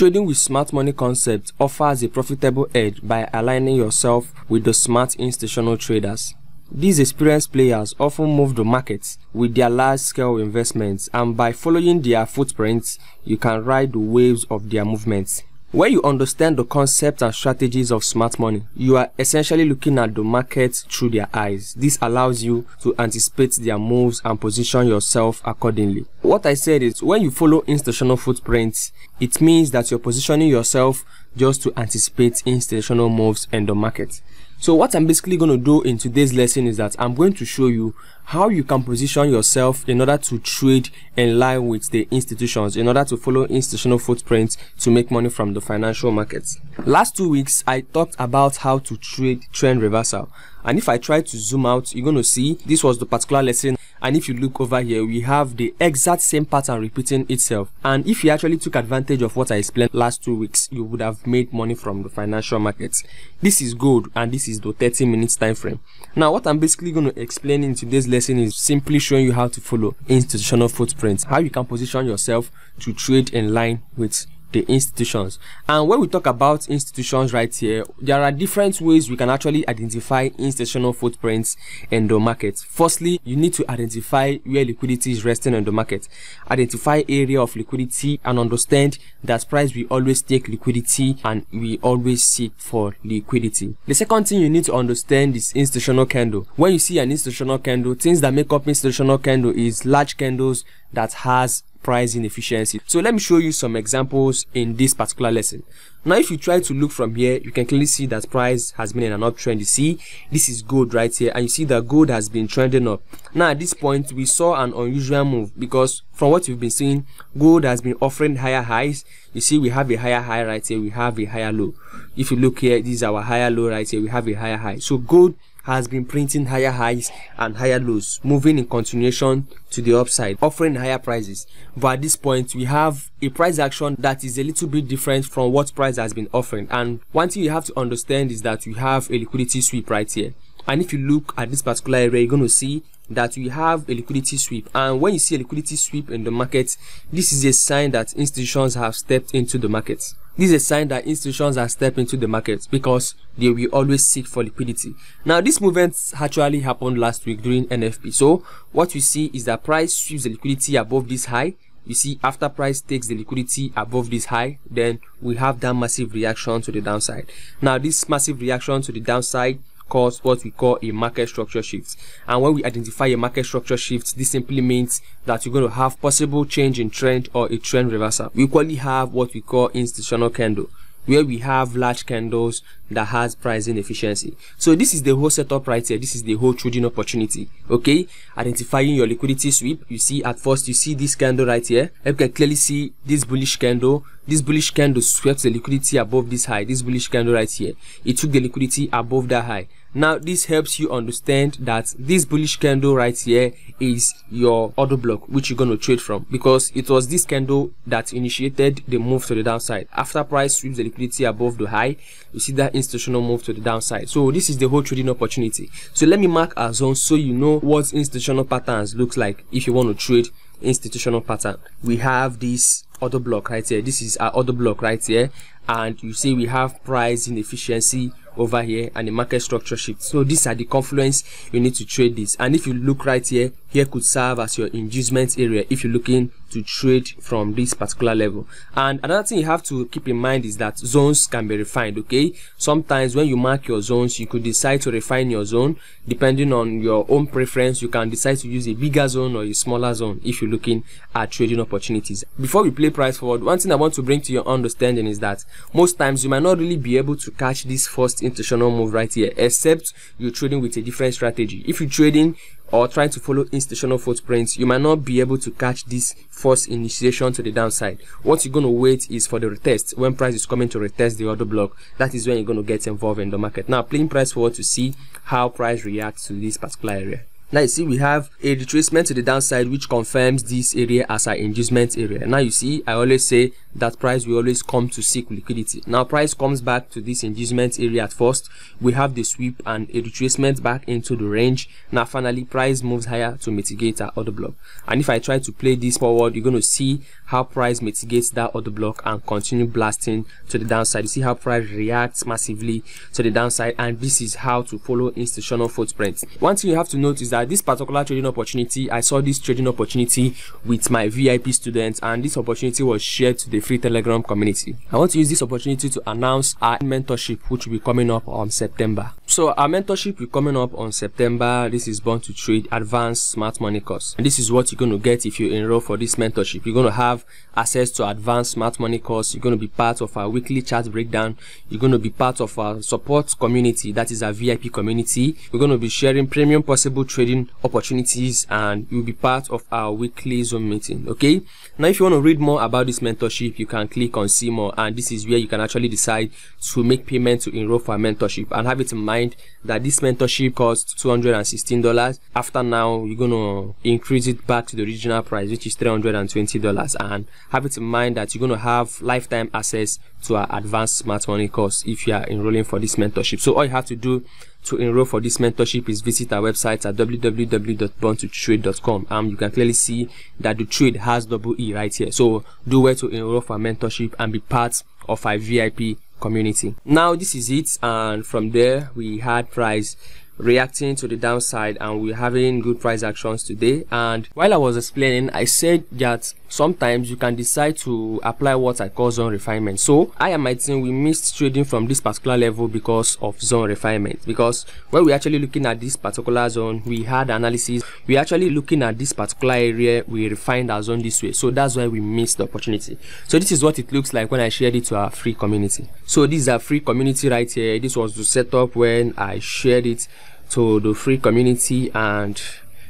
Trading with smart money concepts offers a profitable edge by aligning yourself with the smart institutional traders. These experienced players often move the markets with their large-scale investments, and by following their footprints, you can ride the waves of their movements. When you understand the concepts and strategies of smart money, you are essentially looking at the markets through their eyes. This allows you to anticipate their moves and position yourself accordingly. What I said is, when you follow institutional footprints, it means that you're positioning yourself just to anticipate institutional moves in the market. So what I'm basically going to do in today's lesson is that I'm going to show you how you can position yourself in order to trade in line with the institutions, in order to follow institutional footprints to make money from the financial markets. Last 2 weeks, I talked about how to trade trend reversal. And if I try to zoom out, you're going to see this was the particular lesson. And if you look over here, we have the exact same pattern repeating itself. And if you actually took advantage of what I explained last 2 weeks, you would have made money from the financial markets. This is gold, and this is the 30 minutes time frame. Now, what I'm basically going to explain in today's lesson is simply showing you how to follow institutional footprints, how you can position yourself to trade in line with the institutions. And when we talk about institutions right here, there are different ways we can actually identify institutional footprints in the market. Firstly, you need to identify where liquidity is resting on the market. Identify area of liquidity and understand that price we always take liquidity and we always seek for liquidity. The second thing you need to understand is institutional candle. When you see an institutional candle, things that make up institutional candle is large candles that has price inefficiency. So let me show you some examples in this particular lesson. Now, if you try to look from here, you can clearly see that price has been in an uptrend. You see, this is gold right here, and you see that gold has been trending up. Now, at this point, we saw an unusual move because from what we've been seeing, gold has been offering higher highs. You see, we have a higher high right here, we have a higher low. If you look here, this is our higher low right here, we have a higher high. So gold has been printing higher highs and higher lows, moving in continuation to the upside, offering higher prices. But at this point, we have a price action that is a little bit different from what price has been offering. And one thing you have to understand is that we have a liquidity sweep right here. And if you look at this particular area, you're going to see that we have a liquidity sweep. And when you see a liquidity sweep in the market, this is a sign that institutions have stepped into the market. This is a sign that institutions are stepping into the market because they will always seek for liquidity. Now, this movement actually happened last week during NFP. So what we see is that price sweeps the liquidity above this high. You see, after price takes the liquidity above this high, then we have that massive reaction to the downside. Now, this massive reaction to the downside cause what we call a market structure shift. And when we identify a market structure shift, this simply means that you're going to have possible change in trend or a trend reversal. We equally have what we call institutional candle, where we have large candles that has price inefficiency. So this is the whole setup right here. This is the whole trading opportunity. Okay, identifying your liquidity sweep. You see, at first you see this candle right here. You can clearly see this bullish candle. This bullish candle swept the liquidity above this high. This bullish candle right here, it took the liquidity above that high. Now, this helps you understand that this bullish candle right here is your order block, which you're going to trade from, because it was this candle that initiated the move to the downside. After price sweeps the liquidity above the high, you see that institutional move to the downside. So this is the whole trading opportunity. So let me mark our zone so you know what institutional patterns looks like. If you want to trade institutional pattern, we have this order block right here. This is our order block right here, and you see we have price inefficiency over here and the market structure shift. So these are the confluence you need to trade this. And if you look right here, here could serve as your inducement area if you're looking to trade from this particular level. And another thing you have to keep in mind is that zones can be refined. Okay, sometimes when you mark your zones, you could decide to refine your zone depending on your own preference. You can decide to use a bigger zone or a smaller zone if you're looking at trading opportunities. Before we play price forward, one thing I want to bring to your understanding is that most times you might not really be able to catch this first institutional move right here, except you're trading with a different strategy. If you're trading or trying to follow institutional footprints, you might not be able to catch this first initiation to the downside. What you're going to wait is for the retest. When price is coming to retest the order block, that is when you're going to get involved in the market. Now, playing price forward to see how price reacts to this particular area. Now, you see we have a retracement to the downside, which confirms this area as our inducement area. Now, you see, I always say that price will always come to seek liquidity. Now, price comes back to this inducement area at first. We have the sweep and a retracement back into the range. Now, finally, price moves higher to mitigate our order block. And if I try to play this forward, you're going to see how price mitigates that order block and continue blasting to the downside. You see how price reacts massively to the downside, and this is how to follow institutional footprints. One thing you have to note is that this particular trading opportunity, I saw this trading opportunity with my VIP students, and this opportunity was shared to the free Telegram community. I want to use this opportunity to announce our mentorship, which will be coming up on September. So our mentorship will be coming up on September. This is Born to Trade Advanced Smart Money Course, and this is what you're going to get if you enroll for this mentorship. You're going to have access to Advanced Smart Money Course. You're going to be part of our weekly chart breakdown. You're going to be part of our support community, that is our VIP community. We're going to be sharing premium possible trading opportunities, and you'll be part of our weekly Zoom meeting. Okay, now if you want to read more about this mentorship, you can click on see more, and this is where you can actually decide to make payment to enroll for a mentorship. And have it in mind that this mentorship costs $216. After now, you're gonna increase it back to the original price, which is $320, and have it in mind that you're gonna have lifetime access to our Advanced Smart Money course if you are enrolling for this mentorship. So all you have to do to enroll for this mentorship is visit our website at www.borntotrade.com. You can clearly see that the trade has double E right here, so do where to enroll for mentorship and be part of our VIP community. Now this is it, and from there we had price reacting to the downside, and we're having good price actions today. And while I was explaining, I said that sometimes you can decide to apply what I call zone refinement. So I and my team, we missed trading from this particular level because of zone refinement, because when we're actually looking at this particular zone, we had analysis, we're actually looking at this particular area, we refined our zone this way, so that's why we missed the opportunity. So this is what it looks like when I shared it to our free community. So this is our free community right here. This was the setup when I shared it to the free community, and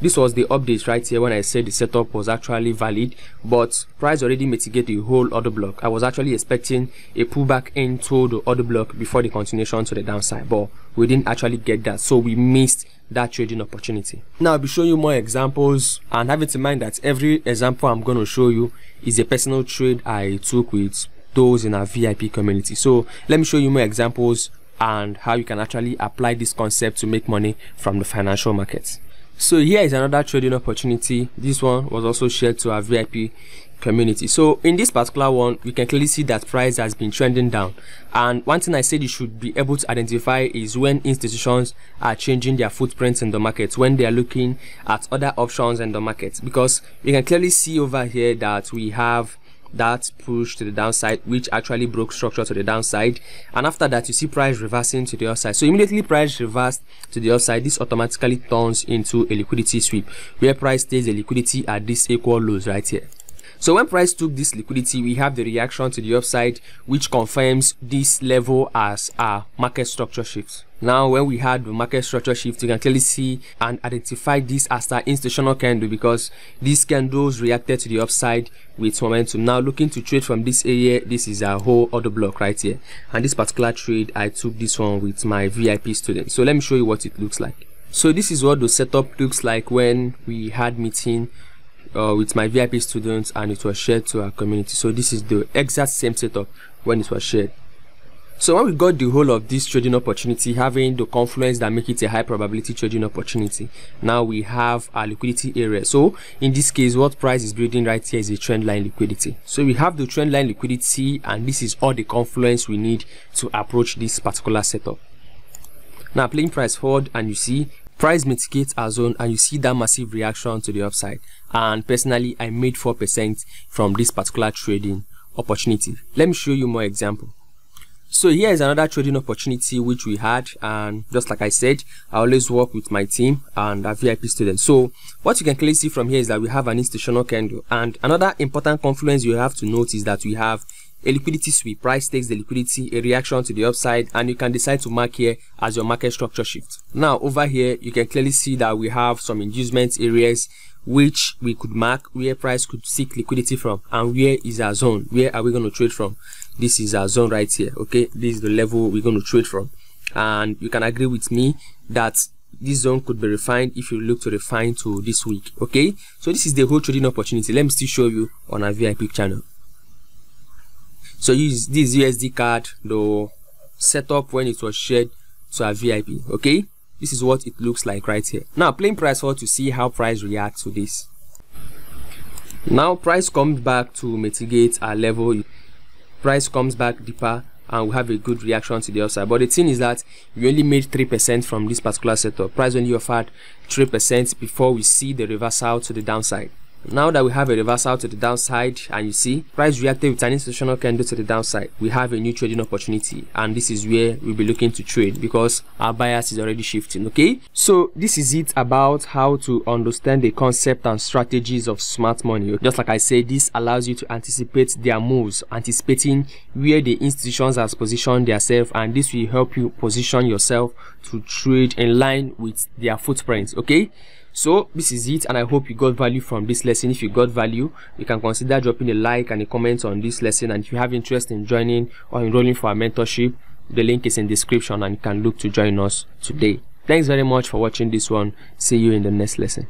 this was the update right here when I said the setup was actually valid, but price already mitigated the whole order block. I was actually expecting a pullback into the order block before the continuation to the downside, but we didn't actually get that, so we missed that trading opportunity. Now I'll be showing you more examples, and have it in mind that every example I'm going to show you is a personal trade I took with those in our VIP community. So let me show you more examples and how you can actually apply this concept to make money from the financial markets. So here is another trading opportunity. This one was also shared to our VIP community. So in this particular one, we can clearly see that price has been trending down, and one thing I said you should be able to identify is when institutions are changing their footprints in the market, when they are looking at other options in the market, because you can clearly see over here that we have that push to the downside, which actually broke structure to the downside, and after that you see price reversing to the upside. So immediately price reversed to the upside, this automatically turns into a liquidity sweep, where price stays a liquidity at this equal lows right here. So when price took this liquidity, we have the reaction to the upside, which confirms this level as our market structure shifts. Now when we had the market structure shift, you can clearly see and identify this as the institutional candle, because these candles reacted to the upside with momentum. Now looking to trade from this area, this is our whole order block right here, and this particular trade I took this one with my VIP student. So let me show you what it looks like. So this is what the setup looks like when we had meeting with my VIP students, and it was shared to our community. So this is the exact same setup when it was shared. So when we got the whole of this trading opportunity, having the confluence that make it a high probability trading opportunity, now we have our liquidity area. So in this case, what price is building right here is a trend line liquidity. So we have the trend line liquidity, and this is all the confluence we need to approach this particular setup. Now playing price forward, and you see price mitigates our zone, and you see that massive reaction to the upside, and personally I made 4% from this particular trading opportunity. Let me show you more example. So here is another trading opportunity which we had, and just like I said, I always work with my team and our VIP students. So what you can clearly see from here is that we have an institutional candle, and another important confluence you have to note is that we have a liquidity sweep. Price takes the liquidity, a reaction to the upside, and you can decide to mark here as your market structure shift. Now over here you can clearly see that we have some inducement areas which we could mark where price could seek liquidity from, and where is our zone, where are we going to trade from. This is our zone right here. Okay, this is the level we're going to trade from, and you can agree with me that this zone could be refined if you look to refine to this week. Okay, so this is the whole trading opportunity. Let me still show you on our VIP channel. So use this USD card, the setup when it was shared to our VIP. Okay, this is what it looks like right here. Now playing price forward to see how price reacts to this. Now price comes back to mitigate our level. Price comes back deeper and we have a good reaction to the upside. But the thing is that we only made 3% from this particular setup. Price only offered 3% before we see the reversal to the downside. Now that we have a reversal to the downside, and you see price reacted with an institutional candle to the downside, we have a new trading opportunity, and this is where we'll be looking to trade because our bias is already shifting. Okay, so this is it about how to understand the concept and strategies of smart money. Just like I said, this allows you to anticipate their moves, anticipating where the institutions has positioned themselves, and this will help you position yourself to trade in line with their footprints. Okay, so this is it, and I hope you got value from this lesson. If you got value, you can consider dropping a like and a comment on this lesson, and if you have interest in joining or enrolling for our mentorship, the link is in description and you can look to join us today. Thanks very much for watching this one. See you in the next lesson.